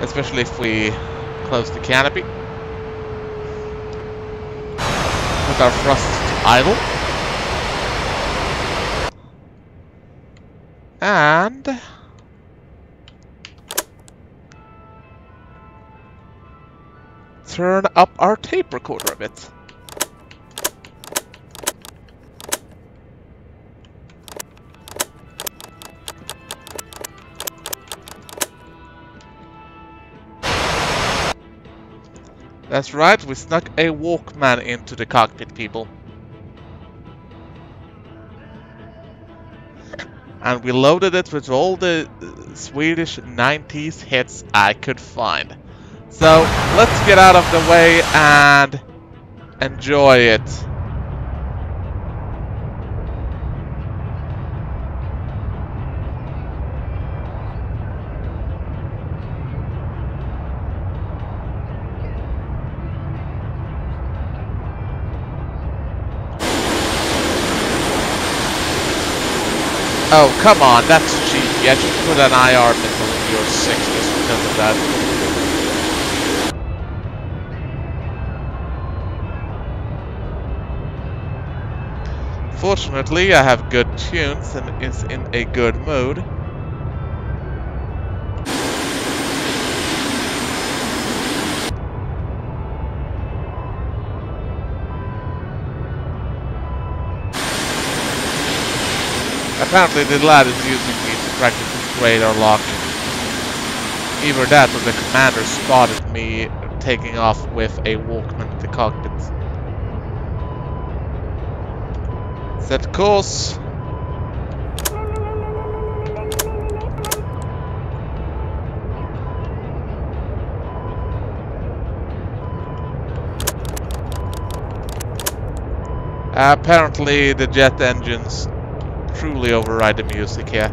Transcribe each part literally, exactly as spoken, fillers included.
especially if we close the canopy. Put our thrust to idle. And turn up our tape recorder a bit. That's right, we snuck a Walkman into the cockpit, people. And we loaded it with all the uh, Swedish nineties hits I could find. So, let's get out of the way and enjoy it. Oh, come on, that's cheeky. I should put an I R missile in your six just because of that. Fortunately, I have good tunes and is in a good mood. Apparently the lad is using me to practice his radar lock. Either that or the commander spotted me taking off with a Walkman in the cockpit. Set course. Apparently the jet engines truly override the music here.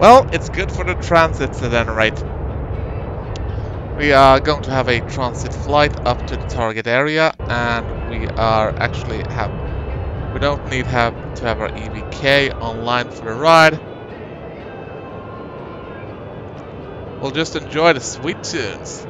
Well, it's good for the transits then, right? We are going to have a transit flight up to the target area, and we are actually have we don't need have to have our E V K online for the ride. We'll just enjoy the sweet tunes.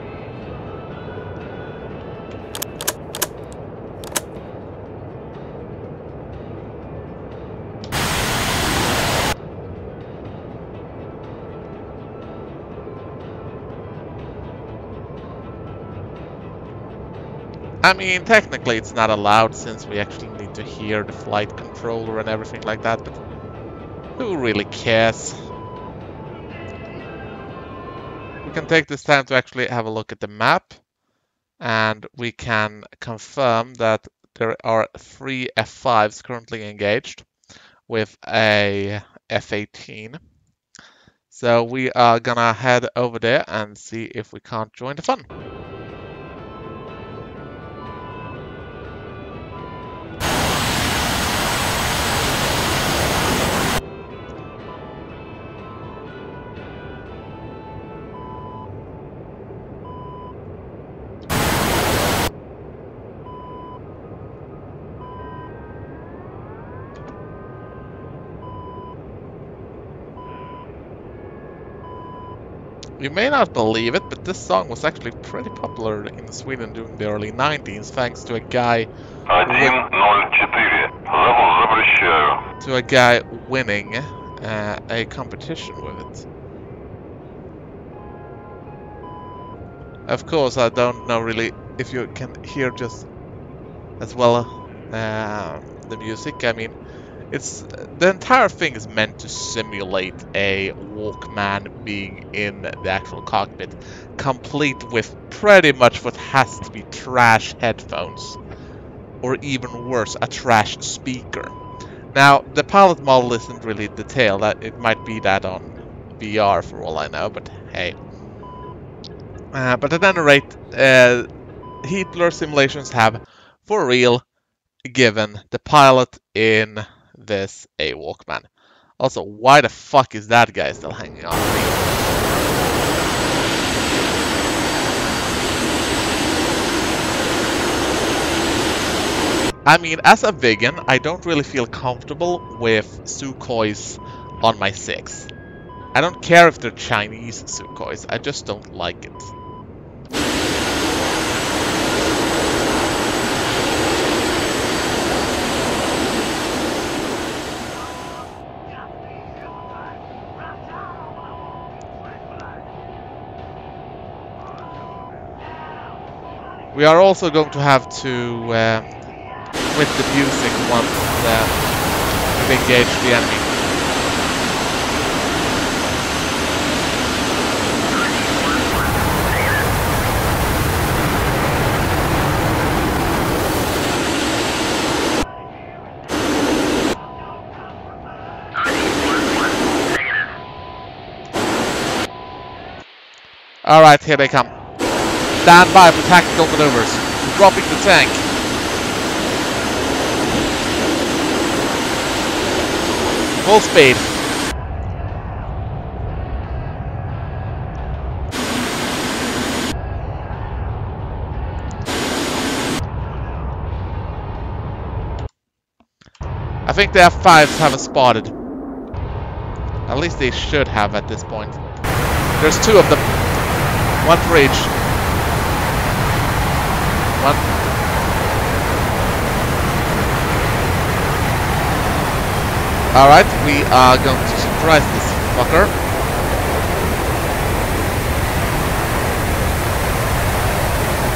I mean, technically it's not allowed since we actually need to hear the flight controller and everything like that, but who really cares? We can take this time to actually have a look at the map, and we can confirm that there are three F fives currently engaged with a F eighteen. So we are gonna head over there and see if we can't join the fun. You may not believe it, but this song was actually pretty popular in Sweden during the early nineties, thanks to a guy win- to a guy winning uh, a competition with it. Of course, I don't know really if you can hear just as well uh, the music. I mean, It's the entire thing is meant to simulate a Walkman being in the actual cockpit, complete with pretty much what has to be trash headphones, or even worse, a trash speaker. Now, the pilot model isn't really detailed. It might be that on V R for all I know, but hey. Uh, but at any rate, uh, Hitler simulations have, for real, given the pilot in this a Walkman. Also, why the fuck is that guy still hanging on? I mean, as a vegan, I don't really feel comfortable with Sukhois on my six. I don't care if they're Chinese Sukhois, I just don't like it. We are also going to have to uh, with the music once uh, we've engaged the enemy. Alright, here they come. Stand by for tactical maneuvers. Dropping the tank. Full speed. I think the F fives haven't spotted. At least they should have at this point. There's two of them. One for each. One. Alright, we are going to surprise this fucker.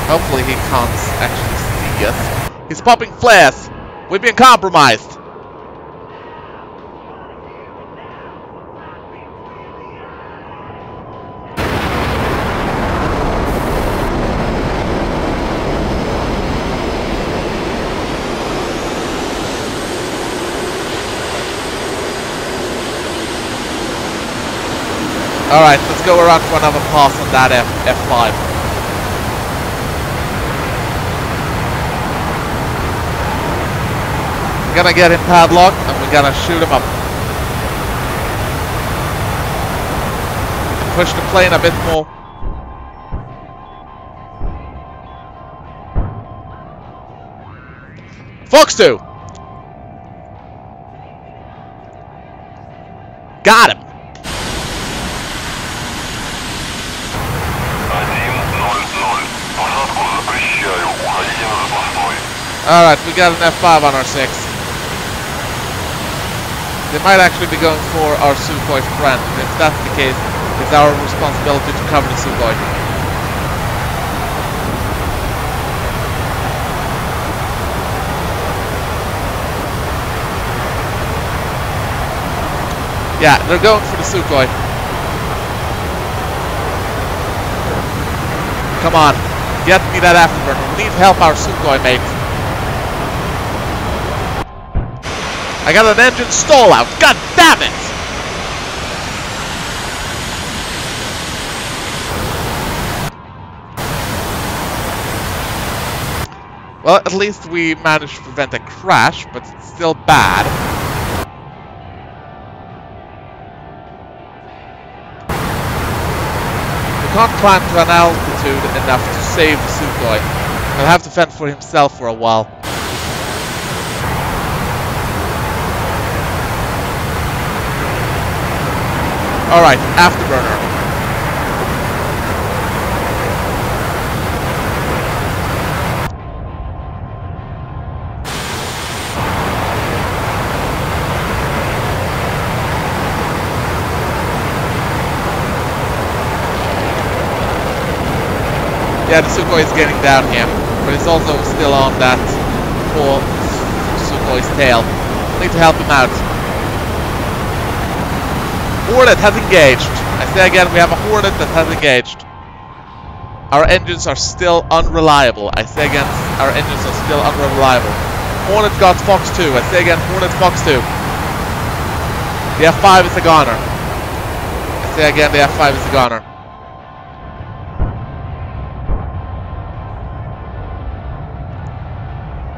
Hopefully he can't actually see us. He's popping flares! We've been compromised! Alright, let's go around for another pass on that F F5. We're gonna get him padlocked and we're gonna shoot him up. Push the plane a bit more. Fox two! Got him! Alright, we got an F five on our six. They might actually be going for our Sukhoi friend. If that's the case, it's our responsibility to cover the Sukhoi. Yeah, they're going for the Sukhoi. Come on, get me that afterburn. We need help our Sukhoi, mate. I got an engine stall out. God damn it! Well, at least we managed to prevent a crash, but it's still bad. We can't climb to an altitude enough to save the Sukhoi. He'll have to fend for himself for a while. Alright, afterburner. Yeah, the Sukhoi is getting down here, but it's also still on that poor Sukhoi's tail. Need to help him out. Hornet has engaged. I say again, we have a Hornet that has engaged. Our engines are still unreliable. I say again, our engines are still unreliable. Hornet got Fox two. I say again, Hornet Fox two. The F five is a goner. I say again, the F five is a goner.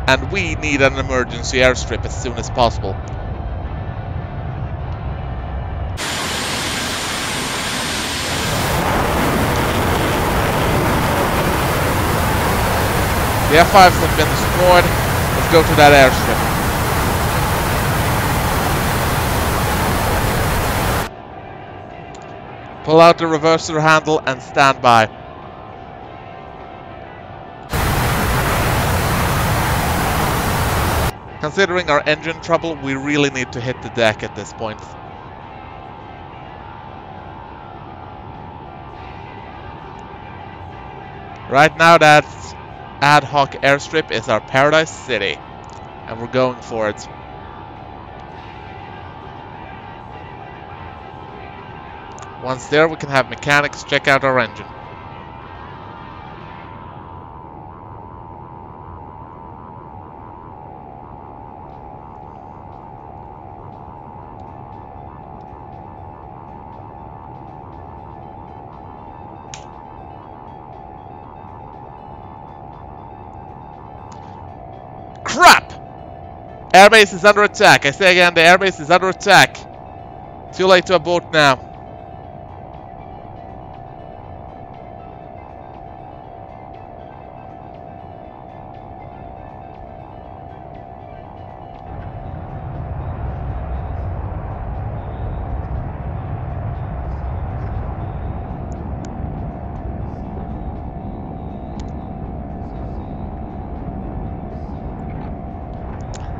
And we need an emergency airstrip as soon as possible. The F fives have been destroyed. Let's go to that airstrip. Pull out the reverser handle and stand by. Considering our engine trouble, we really need to hit the deck at this point. Right now that ad hoc airstrip is our Paradise City, and we're going for it. Once there, we can have mechanics check out our engine. Crap! Airbase is under attack. I say again, the airbase is under attack. Too late to abort now.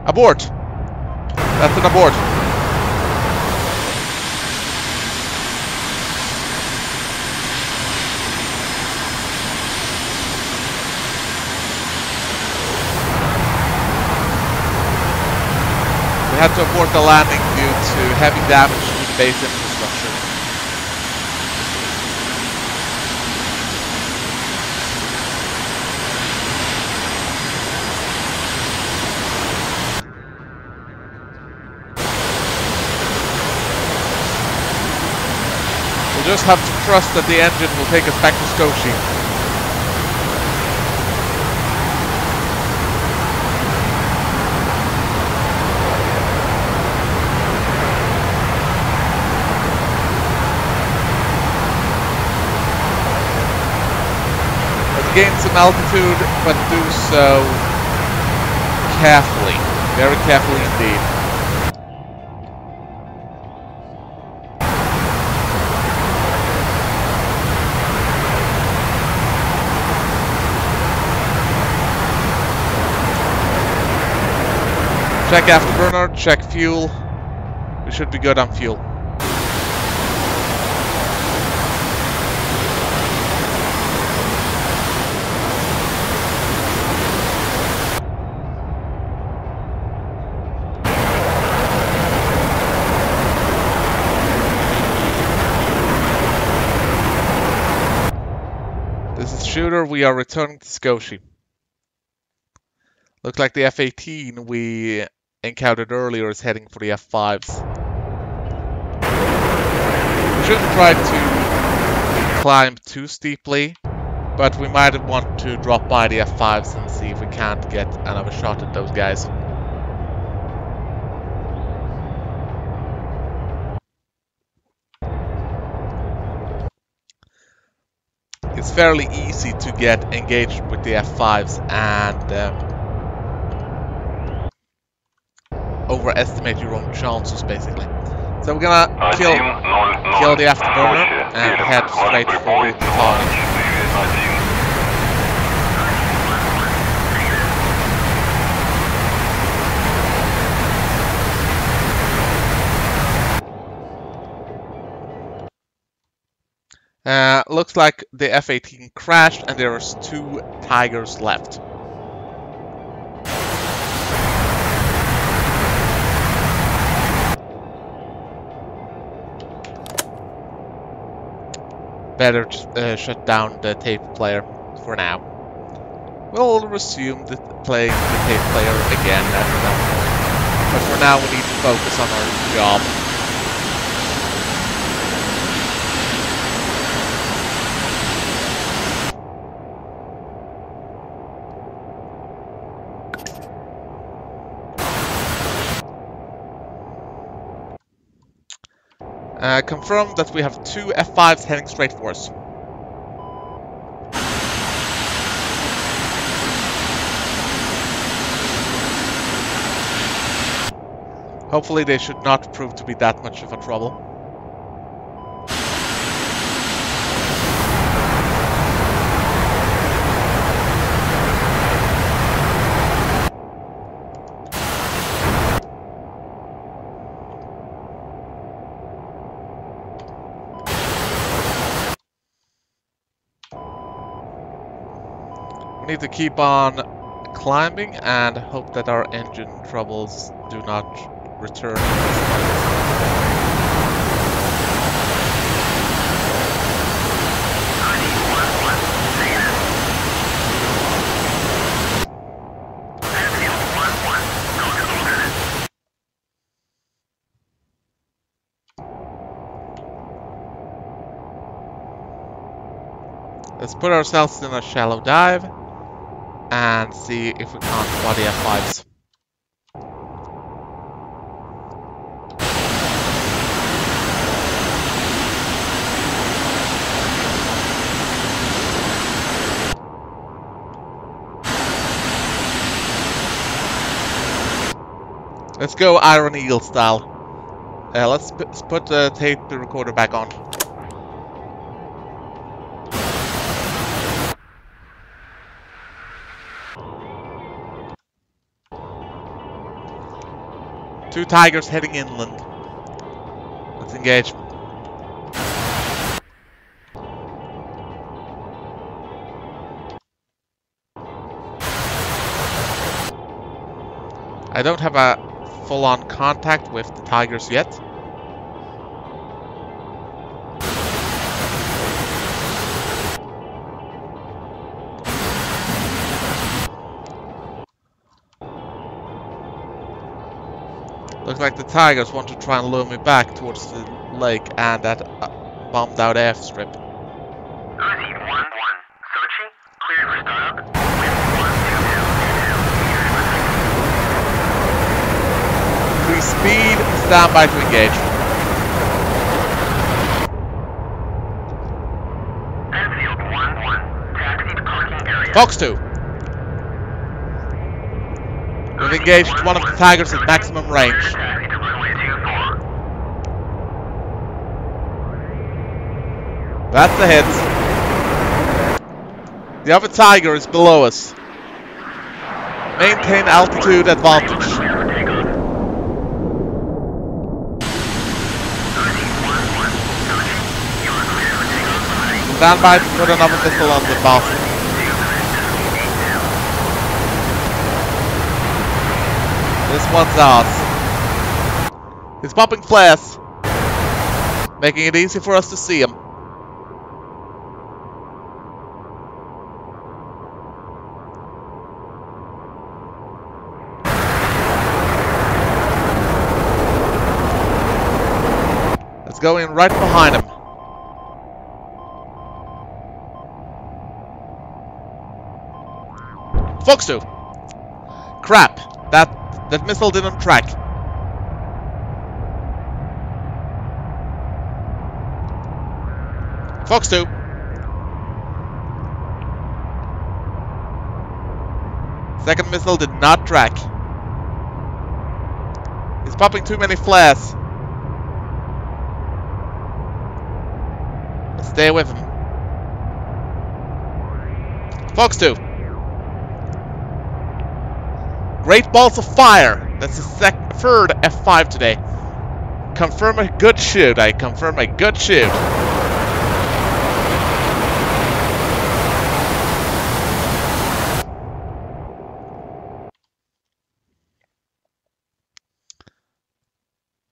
Abort! That's an abort. We had to abort the landing due to heavy damage to the base infrastructure. Just have to trust that the engine will take us back to Scotia. Let's gain some altitude, but do so carefully, very carefully indeed. Check afterburner, check fuel. We should be good on fuel. This is Shooter, we are returning to Scotia. Looks like the F eighteen we encountered earlier is heading for the F fives. We shouldn't try to climb too steeply, but we might want to drop by the F fives and see if we can't get another shot at those guys. It's fairly easy to get engaged with the F fives and um, overestimate your own chances, basically. So we're gonna kill, kill the afterburner and head straight for the target. Uh, looks like the F eighteen crashed and there's two Tigers left. Better uh, shut down the tape player for now. We'll resume the playing the tape player again at some point. But for now, we need to focus on our job. Uh, confirm that we have two F fives heading straight for us. Hopefully they should not prove to be that much of a trouble. Need to keep on climbing and hope that our engine troubles do not return. Let's put ourselves in a shallow dive and see if we can't body F fives. Let's go Iron Eagle style. Uh, let's put the tape recorder back on. Two tigers heading inland. Let's engage. I don't have a full-on contact with the tigers yet. Looks like the tigers want to try and lure me back towards the lake and that uh, bombed out airstrip. Earthy one one, Sochi, clear for start up. Wind one two zero. Increase speed, stand by to engage. Enfield one one, taxi to parking area. Fox two. We've engaged one of the tigers at maximum range. That's the hit. The other tiger is below us. Maintain altitude advantage. Stand by to put another missile on the bow. This one's ours. He's popping flares, making it easy for us to see him. Let's go in right behind him. Fox two. Crap. That That missile didn't track. Fox two. Second missile did not track. He's popping too many flares. Let's stay with him. Fox two. Great balls of fire! That's the sec third F five today. Confirm a good shoot. I confirm a good shoot.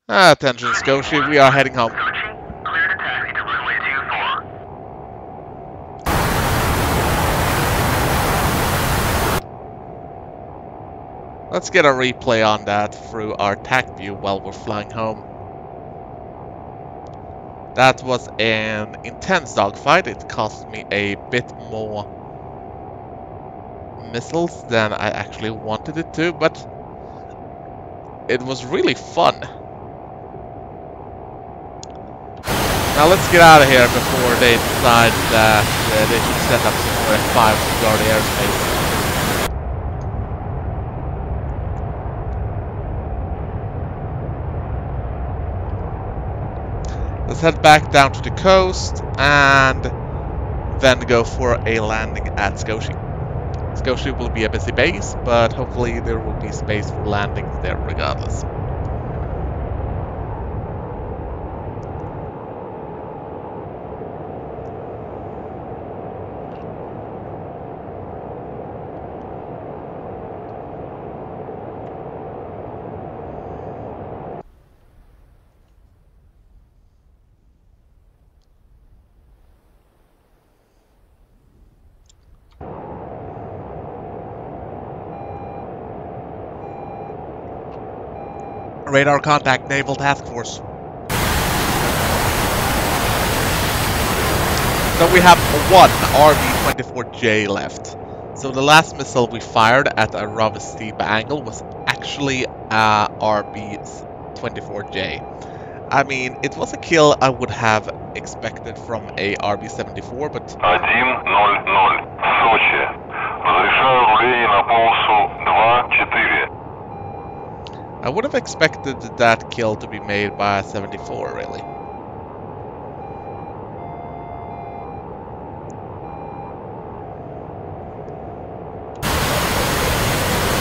Ah, attention Scotia, we are heading home. Let's get a replay on that through our TacView while we're flying home. That was an intense dogfight. It cost me a bit more missiles than I actually wanted it to, but it was really fun. Now let's get out of here before they decide that uh, they should set up some more F fives to guard airspace. Let's head back down to the coast and then go for a landing at Scotia. Scotia will be a busy base, but hopefully there will be space for landings there regardless. Radar contact, Naval Task Force. So we have one R B twenty-four J left. So the last missile we fired at a rather steep angle was actually uh, R B twenty-four J. I mean, it was a kill I would have expected from a R B seventy-four, but... one zero zero, Sochi. Разрешаю руление на полосу two four. I would have expected that kill to be made by seventy-four, really.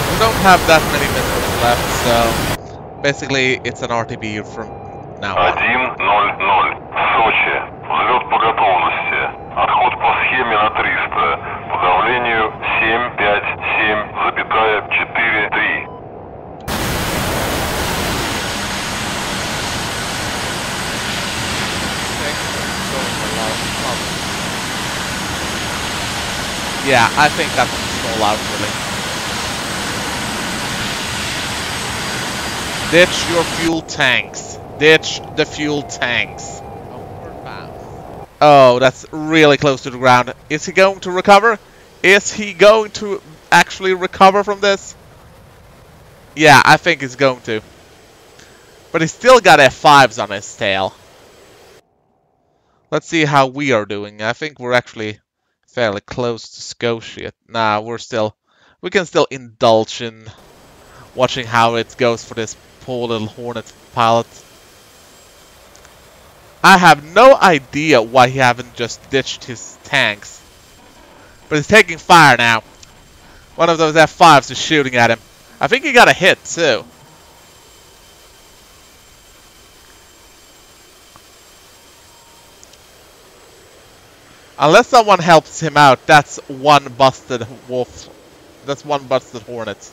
We don't have that many missiles left, so basically it's an R T B from now on. one zero zero, Sochi. Взлёт по готовности. Отход по схеме на триста. По давлению семь пять семь четыре три. Yeah, I think that's so loud, really. Ditch your fuel tanks. Ditch the fuel tanks. Oh, that's really close to the ground. Is he going to recover? Is he going to actually recover from this? Yeah, I think he's going to. But he's still got F fives on his tail. Let's see how we are doing. I think we're actually fairly close to Scotia. Nah, we're still... We can still indulge in watching how it goes for this poor little Hornet pilot. I have no idea why he haven't just ditched his tanks. But he's taking fire now. One of those F fives is shooting at him. I think he got a hit, too. Unless someone helps him out, that's one busted wolf. That's one busted Hornet.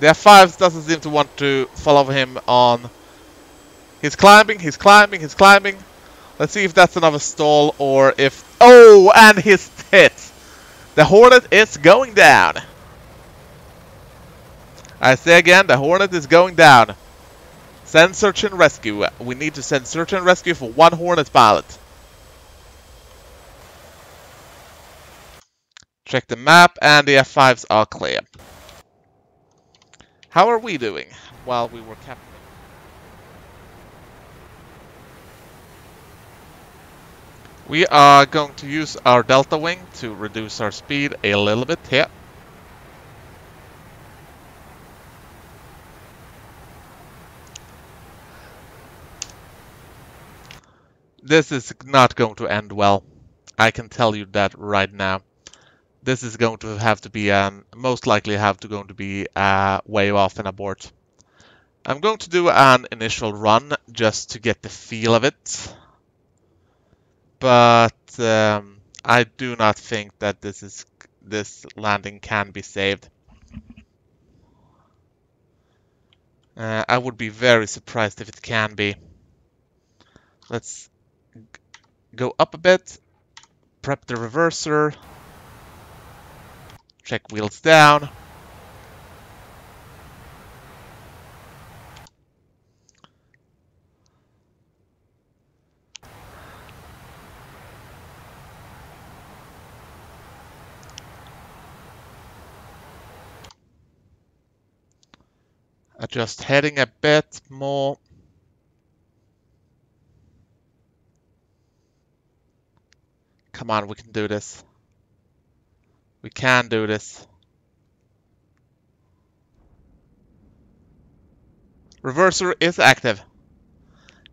The F five doesn't seem to want to follow him on. He's climbing, he's climbing, he's climbing. Let's see if that's another stall or if... Oh, and he's hit! The Hornet is going down. I say again, the Hornet is going down. Send search and rescue. We need to send search and rescue for one Hornet pilot. Check the map and the F fives are clear. How are we doing while we were capturing? We are going to use our Delta Wing to reduce our speed a little bit here. This is not going to end well. I can tell you that right now. This is going to have to be, um, most likely have to going to be uh, way off and abort. I'm going to do an initial run just to get the feel of it. But um, I do not think that this is this landing can be saved. Uh, I would be very surprised if it can be. Let's go up a bit, prep the reverser, check wheels down. Adjust heading a bit more. Come on, we can do this. We can do this. Reverser is active.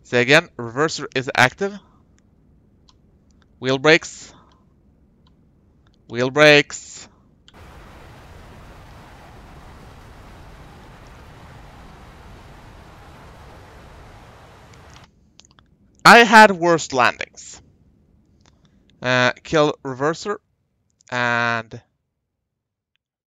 Say again, reverser is active. Wheel brakes. Wheel brakes. I had worst landings. Uh, kill reverser and